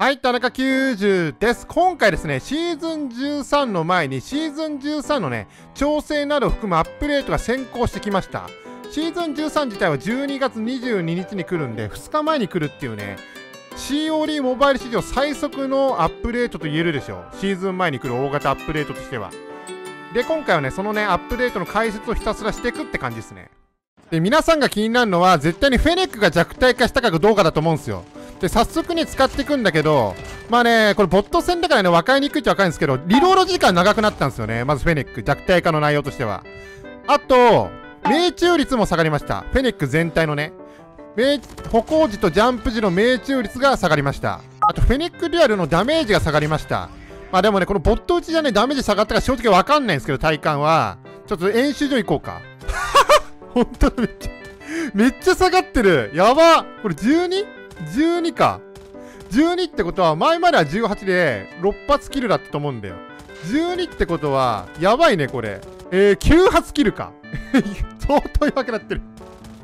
はい、田中90です。今回ですね、シーズン13の前に、シーズン13のね、調整などを含むアップデートが先行してきました。シーズン13自体は12月22日に来るんで、2日前に来るっていうね、COD モバイル史上最速のアップデートと言えるでしょう。シーズン前に来る大型アップデートとしては。で、今回はね、そのね、アップデートの解説をひたすらしていくって感じですね。で、皆さんが気になるのは、絶対にフェネックが弱体化したかどうかだと思うんですよ。で、早速ね、使っていくんだけど、まあね、これボット戦だからね、分かりにくいっちゃ分かるんですけど、リロード時間長くなったんですよね。まずフェネック、弱体化の内容としては。あと、命中率も下がりました。フェネック全体のね、歩行時とジャンプ時の命中率が下がりました。あと、フェネックデュアルのダメージが下がりました。まあでもね、このボット打ちじゃね、ダメージ下がったか正直分かんないんですけど、体感は。ちょっと演習場行こうか。ほんとだ、めっちゃ下がってる。やば。これ 12?12か。12ってことは、前までは18で6発キルだったと思うんだよ。12ってことは、やばいね、これ。9発キルか。相当弱くなってる。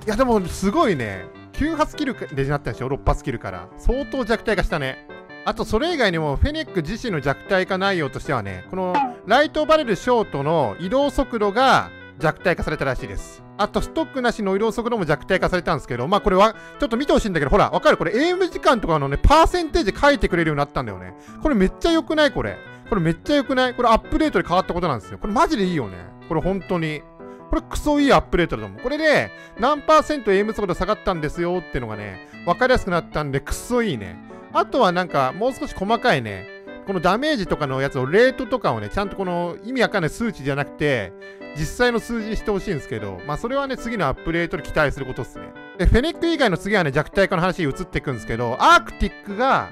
いや、でも、すごいね。9発キルでなったでしょ ?6 発キルから。相当弱体化したね。あと、それ以外にも、フェネック自身の弱体化内容としてはね、この、ライトバレルショートの移動速度が弱体化されたらしいです。あと、ストックなしの移動速度も弱体化されたんですけど、まあこれは、ちょっと見てほしいんだけど、ほら、わかるこれ、エイム時間とかのね、パーセンテージ書いてくれるようになったんだよね。これめっちゃ良くないこれ。これめっちゃ良くないこれアップデートで変わったことなんですよ。これマジでいいよね。これ本当に。これクソいいアップデートだと思う。これで、何パーセントエイム速度下がったんですよっていうのがね、わかりやすくなったんで、クソいいね。あとはなんか、もう少し細かいね、このダメージとかのやつを、レートとかをね、ちゃんとこの意味わかんない数値じゃなくて、実際の数字にしてほしいんですけど、まあそれはね、次のアップデートで期待することっすね。で、フェネック以外の次はね、弱体化の話に移っていくんですけど、アークティックが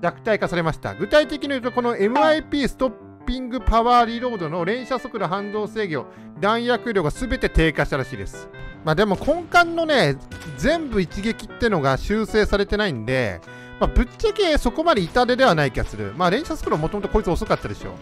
弱体化されました。具体的に言うと、この MIP ストッピングパワーリロードの連射速度反動制御、弾薬量が全て低下したらしいです。まあでも根幹のね、全部一撃ってのが修正されてないんで、まあぶっちゃけそこまで痛手ではない気がする。まあ連射速度もともとこいつ遅かったでしょ。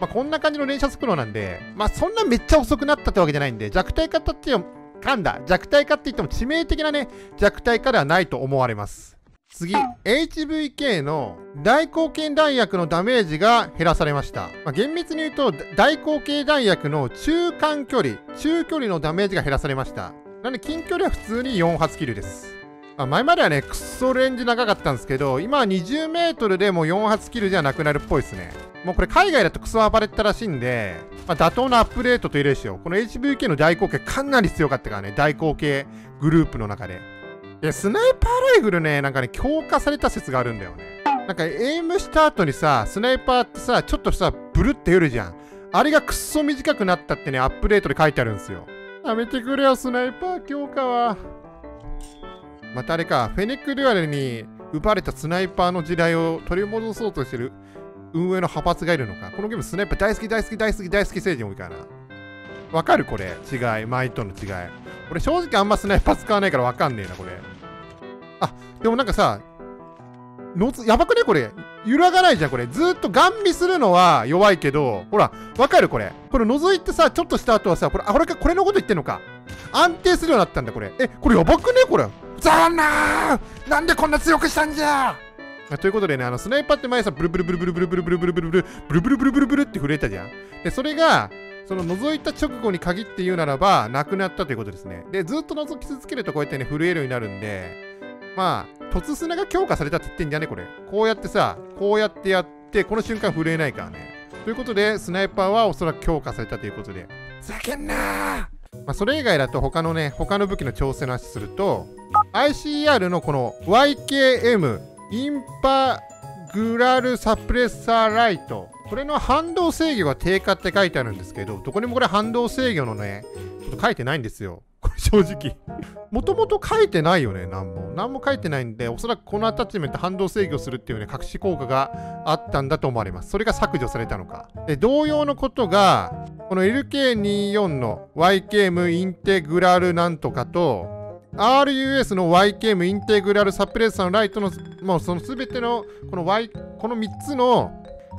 まあこんな感じの連射速度なんで、まあそんなめっちゃ遅くなったってわけじゃないんで、弱体化って言っても、噛んだ。弱体化って言っても致命的なね、弱体化ではないと思われます。次、HVK の大口径弾薬のダメージが減らされました。まあ、厳密に言うと、大口径弾薬の中間距離、中距離のダメージが減らされました。なので近距離は普通に4発キルです。まあ、前まではね、クソレンジ長かったんですけど、今は20メートルでもう4発キルじゃなくなるっぽいですね。もうこれ海外だとクソ暴れてたらしいんで、まあ、妥当なアップデートと言えるでしょう。この HVK の大口径かなり強かったからね、大口径グループの中で。で、スナイパーライフルね、なんかね、強化された説があるんだよね。なんかエイムした後にさ、スナイパーってさ、ちょっとさ、ブルって寄るじゃん。あれがクソ短くなったってね、アップデートで書いてあるんですよ。やめてくれよ、スナイパー強化は。またあれか、フェネックデュアルに奪われたスナイパーの時代を取り戻そうとしてる。運営の派閥がいるのか。このゲームスナイパー大好き大好き大好き大好き成人多いからな。わかるこれ。違い。前との違い。俺正直あんまスナイパー使わないからわかんねえな、これ。あ、でもなんかさ、やばくねこれ。揺らがないじゃん、これ。ずーっとガン見するのは弱いけど、ほら、わかるこれ。これ覗いてさ、ちょっとした後はさ、これ、あ、これのこと言ってんのか。安定するようになったんだ、これ。え、これやばくねこれ。ざーなーなんでこんな強くしたんじゃーということでね、スナイパーって前さ、ブルブルブルブルブルブルブルブルブルブルブルブルブルブルブルって震えたじゃん。で、それが、その覗いた直後に限って言うならば、なくなったということですね。で、ずっと覗き続けるとこうやってね、震えるようになるんで、まあ、突砂が強化されたって言ってんじゃねこれ。こうやってさ、こうやってやって、この瞬間震えないからね。ということで、スナイパーはおそらく強化されたということで。ふざけんなーまあそれ以外だと他の武器の調整の話すると、ICR のこの YKM、インパグラルサプレッサーライト。これの反動制御が低下って書いてあるんですけど、どこにもこれ反動制御のね、ちょっと書いてないんですよ。これ正直。もともと書いてないよね、なんも書いてないんで、おそらくこのアタッチメント反動制御するっていうね、隠し効果があったんだと思われます。それが削除されたのか。で、同様のことが、この LK24 の YKM インテグラルなんとかと、RUS の YKM インテグラルサプレッサーのライトの、もうその全てのこの3つの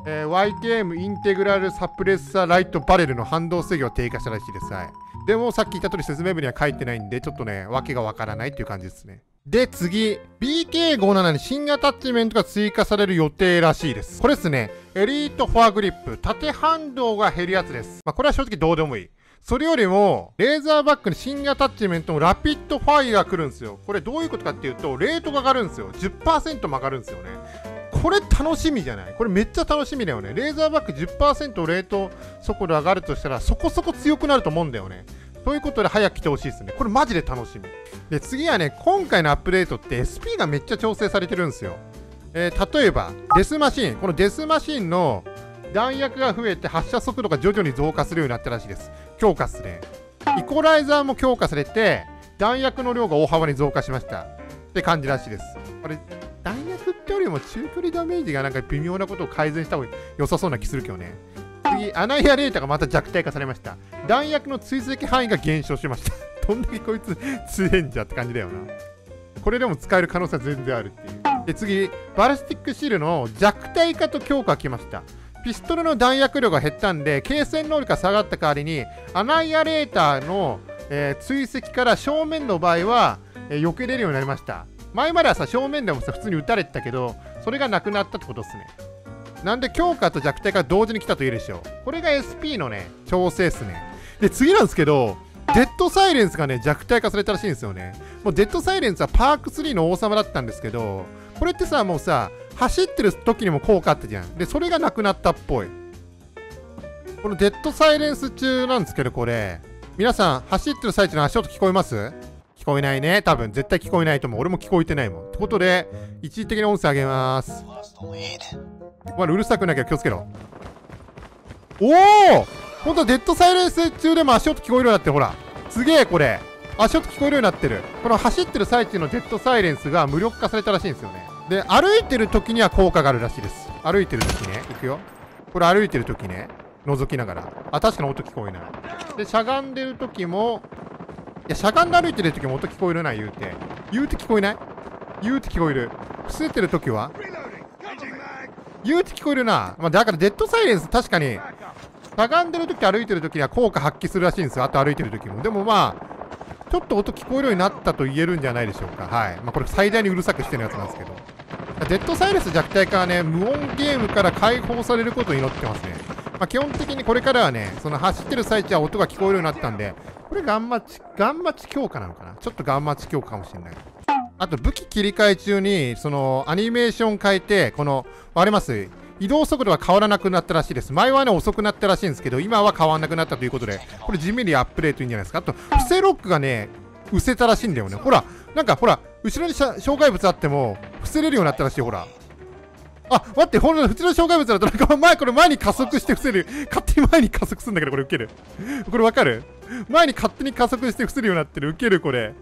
YKM インテグラルサプレッサーライトバレルの反動制御が低下したらしいです。はい。でもさっき言った通り説明文には書いてないんで、ちょっとね、訳がわからないっていう感じですね。で、次。BK57 に新アタッチメントが追加される予定らしいです。これですね。エリートフォアグリップ。縦反動が減るやつです。まあ、これは正直どうでもいい。それよりも、レーザーバックに新アタッチメントのラピッドファイが来るんですよ。これどういうことかっていうと、レートが上がるんですよ。10% も上がるんですよね。これ楽しみじゃない？これめっちゃ楽しみだよね。レーザーバック 10% レート速度上がるとしたら、そこそこ強くなると思うんだよね。ということで早く来てほしいですね。これマジで楽しみ。で、次はね、今回のアップデートって SP がめっちゃ調整されてるんですよ。例えば、デスマシン。このデスマシンの弾薬が増えて発射速度が徐々に増加するようになったらしいです。強化っすね。イコライザーも強化されて、弾薬の量が大幅に増加しました。って感じらしいです。これ、弾薬ってよりも中距離ダメージがなんか微妙なことを改善した方が良さそうな気するけどね。次、アナイアレーターがまた弱体化されました。弾薬の追跡範囲が減少しました。どんだけこいつ強いんじゃって感じだよな。これでも使える可能性は全然あるっていう。で、次、バラスティックシールの弱体化と強化が来ました。ピストルの弾薬量が減ったんで、継戦能力が下がった代わりに、アナイアレーターの、追跡から正面の場合は、避けれるようになりました。前まではさ、正面でもさ、普通に撃たれてたけど、それがなくなったってことですね。なんで、強化と弱体が同時に来たと言えるでしょう。これが SP のね、調整ですね。で、次なんですけど、デッドサイレンスがね、弱体化されたらしいんですよね。もうデッドサイレンスはパーク3の王様だったんですけど、これってさ、もうさ、走ってる時にも効果あったじゃん。で、それがなくなったっぽい。このデッドサイレンス中なんですけど、これ。皆さん、走ってる最中の足音聞こえます？聞こえないね。多分、絶対聞こえないと思う。俺も聞こえてないもん。ってことで、一時的に音声上げます。まだうるさくないけど気をつけろ。おお！ほんとデッドサイレンス中でも足音聞こえるようになってる。ほら。すげえ、これ。足音聞こえるようになってる。この走ってる最中のデッドサイレンスが無力化されたらしいんですよね。で、歩いてる時には効果があるらしいです。歩いてる時ね。いくよ。これ歩いてる時ね。覗きながら。あ、確かに音聞こえない。で、しゃがんでる時も、いや、しゃがんで歩いてる時も音聞こえるな、言うて。言うて聞こえない？言うて聞こえる。伏せてる時は？言うて聞こえるな。まあ、だからデッドサイレンス確かに、しゃがんでる時歩いてる時には効果発揮するらしいんですよ。あと歩いてる時も。でもまあ、ちょっと音聞こえるようになったと言えるんじゃないでしょうか。はい。まあ、これ最大にうるさくしてるやつなんですけど。デッドサイレンス弱体化はね、無音ゲームから解放されることを祈ってますね。まあ、基本的にこれからはね、その走ってる最中は音が聞こえるようになったんで、これガンマチ強化なのかな。ちょっとガンマチ強化かもしれない。あと武器切り替え中に、そのアニメーション変えて、この、あります。移動速度が変わらなくなったらしいです。前はね、遅くなったらしいんですけど、今は変わらなくなったということで、これ地味にアップデートいいんじゃないですか。あと、伏せロックがね、伏せたらしいんだよね。ほら、なんかほら、後ろに障害物あっても、伏せれるようになったらしい、ほら。あ、待って、ほら、普通の障害物だと、なんか前、これ前に加速して伏せる。勝手に前に加速するんだけど、これウケる。これわかる？前に勝手に加速して伏せるようになってる。ウケる、これ。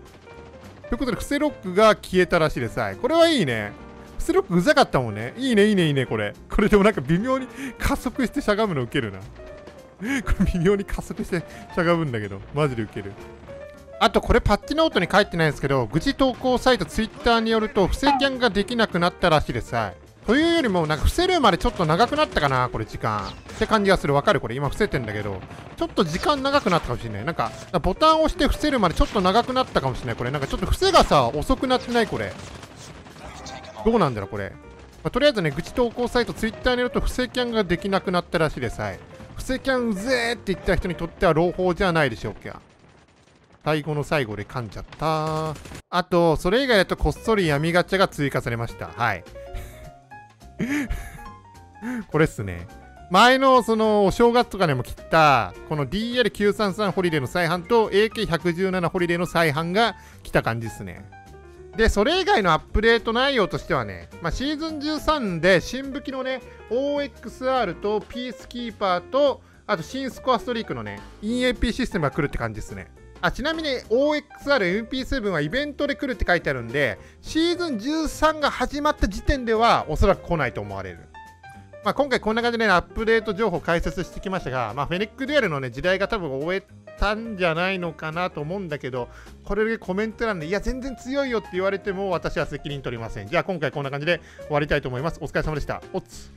ということで、伏せロックが消えたらしいです。はい。これはいいね。伏せロックうざかったもんね。いいね、いいね、いいね、これ。これでもなんか微妙に加速してしゃがむのウケるな。これ微妙に加速してしゃがむんだけど、マジでウケる。あとこれパッチノートに書いてないんですけど、愚痴投稿サイト Twitter によると、伏せキャンができなくなったらしいです。はい。というよりも、なんか伏せるまでちょっと長くなったかな、これ時間。って感じがする。わかる？これ今伏せてんだけど、ちょっと時間長くなったかもしれない。なんか、ボタンを押して伏せるまでちょっと長くなったかもしれない。これなんかちょっと伏せがさ、遅くなってないこれ。どうなんだろうこれ。まあ、とりあえずね、愚痴投稿サイト Twitter によると、伏せキャンができなくなったらしいです。はい。伏せキャンうぜーって言った人にとっては朗報じゃないでしょうか。最後の最後で噛んじゃった。あと、それ以外だとこっそり闇ガチャが追加されました。はい。これっすね。前のそのお正月とかでも切った、この DL933 ホリデーの再販と AK117 ホリデーの再販が来た感じっすね。で、それ以外のアップデート内容としてはね、まあ、シーズン13で新武器のね、OXR とピースキーパーと、あと新スコアストリークのね、INAP システムが来るって感じっすね。あ、ちなみに OXR、MP7 はイベントで来るって書いてあるんで、シーズン13が始まった時点ではおそらく来ないと思われる。まあ、今回こんな感じでね、アップデート情報を解説してきましたが、まあ、フェニックデュエルのね、時代が多分終えたんじゃないのかなと思うんだけど、これでコメント欄で、いや、全然強いよって言われても私は責任取りません。じゃあ今回こんな感じで終わりたいと思います。お疲れ様でした。おつ。